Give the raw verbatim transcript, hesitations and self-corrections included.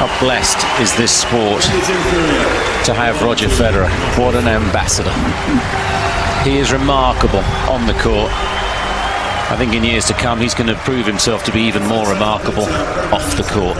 How blessed is this sport to have Roger Federer? What an ambassador. He is remarkable on the court. I think in years to come, he's going to prove himself to be even more remarkable off the court.